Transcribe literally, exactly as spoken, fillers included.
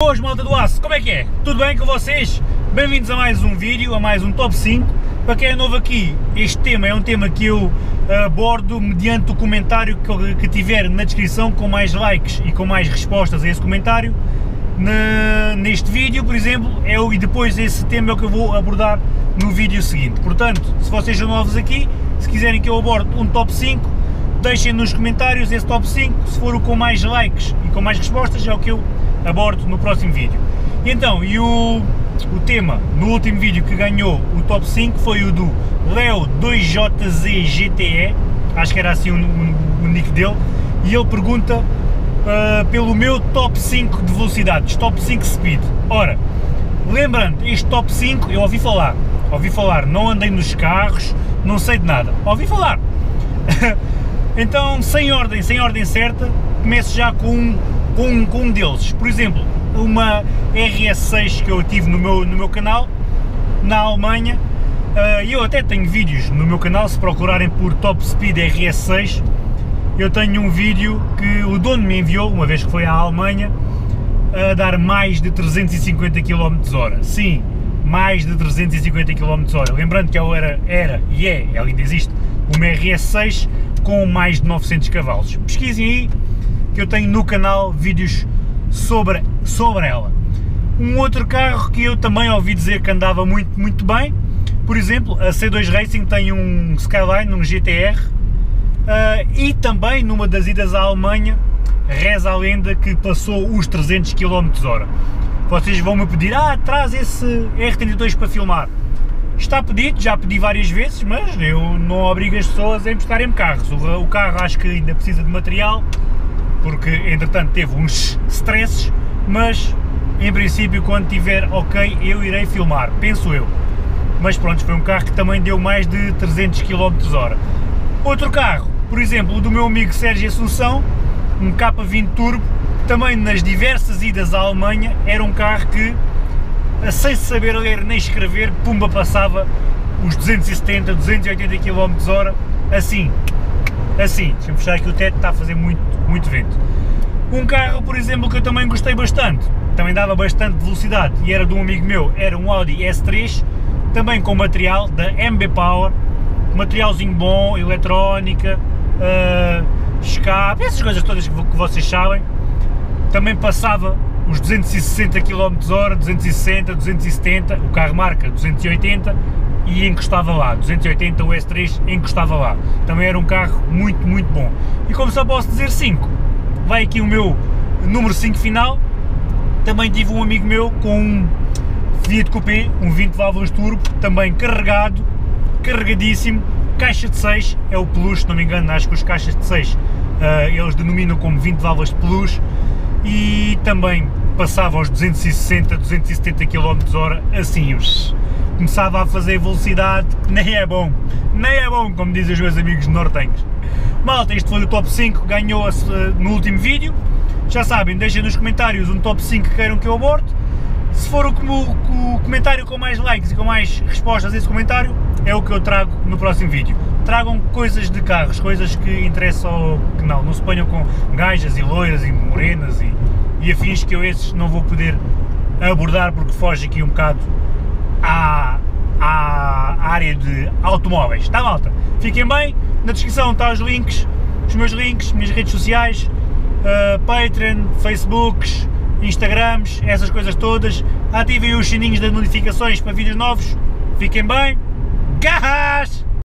Boas, malta do aço, como é que é? Tudo bem com vocês? Bem-vindos a mais um vídeo, a mais um top cinco. Para quem é novo aqui, este tema é um tema que eu abordo mediante o comentário que, que tiver na descrição com mais likes e com mais respostas a esse comentário. Na, neste vídeo, por exemplo, é o, e depois esse tema é o que eu vou abordar no vídeo seguinte. Portanto, se vocês são novos aqui, se quiserem que eu aborde um top cinco, deixem nos comentários esse top cinco, se for o com mais likes e com mais respostas é o que eu abordo no próximo vídeo. E então, e o, o tema no último vídeo que ganhou o top cinco foi o do Leo dois J Z G T E, acho que era assim o, o, o nick dele, e ele pergunta uh, pelo meu top cinco de velocidades, top cinco speed. Ora, lembrando, este top cinco eu ouvi falar, ouvi falar, não andei nos carros, não sei de nada, ouvi falar. Então, sem ordem, sem ordem certa, começo já com um Um, com um deles. Por exemplo, uma R S seis que eu tive no meu, no meu canal, na Alemanha, e uh, eu até tenho vídeos no meu canal, se procurarem por Top Speed R S seis, eu tenho um vídeo que o dono me enviou, uma vez que foi à Alemanha, a dar mais de trezentos e cinquenta quilómetros por hora, sim, mais de trezentos e cinquenta quilómetros por hora, lembrando que eu era, era e é, ela ainda existe, uma R S seis com mais de novecentos cavalos, pesquisem aí, que eu tenho no canal vídeos sobre, sobre ela. Um outro carro que eu também ouvi dizer que andava muito, muito bem, por exemplo, a C dois Racing tem um Skyline, um G T R, uh, e também numa das idas à Alemanha, reza a lenda que passou os trezentos quilómetros por hora. Vocês vão me pedir, ah, traz esse R trinta e dois para filmar. Está pedido, já pedi várias vezes, mas eu não obrigo as pessoas a emprestarem-me carros. O, o carro acho que ainda precisa de material, porque entretanto teve uns stresses, mas em princípio quando estiver ok eu irei filmar, penso eu. Mas pronto, foi um carro que também deu mais de trezentos quilómetros por hora. Outro carro, por exemplo, o do meu amigo Sérgio Assunção, um K vinte Turbo, também nas diversas idas à Alemanha, era um carro que, sem saber ler nem escrever, pumba, passava os duzentos e setenta, duzentos e oitenta quilómetros por hora, assim. Assim, deixa-me fechar aqui o teto, está a fazer muito, muito vento. Um carro, por exemplo, que eu também gostei bastante, também dava bastante velocidade, e era de um amigo meu, era um Audi S três, também com material da M B Power, materialzinho bom, eletrónica, uh, escape, essas coisas todas que vocês sabem, também passava os duzentos e sessenta quilómetros por hora, duzentos e sessenta, duzentos e setenta, o carro marca duzentos e oitenta, e encostava lá, duzentos e oitenta o S três encostava lá, também era um carro muito, muito bom. E como só posso dizer cinco, vai aqui o meu número cinco final, também tive um amigo meu com um Fiat Coupé, um vinte válvulas turbo, também carregado, carregadíssimo, caixa de seis, é o peluche, se não me engano, acho que os caixas de seis uh, eles denominam como vinte válvulas de peluche, e também passava aos duzentos e sessenta, duzentos e setenta quilómetros por hora, assim os... começava a fazer velocidade, que nem é bom, nem é bom, como dizem os meus amigos nortenhos. Malta, este foi o top cinco, ganhou-se no último vídeo, já sabem, deixem nos comentários um top cinco que queiram que eu aborde, se for o, o, o comentário com mais likes e com mais respostas a esse comentário, é o que eu trago no próximo vídeo. Tragam coisas de carros, coisas que interessam, que não, não se ponham com gajas e loiras e morenas e, e afins, que eu esses não vou poder abordar porque foge aqui um bocado À, à área de automóveis, está, malta? Fiquem bem, na descrição estão os links, os meus links, minhas redes sociais, uh, Patreon, Facebooks, Instagrams, essas coisas todas, ativem os sininhos das notificações para vídeos novos, fiquem bem, garras!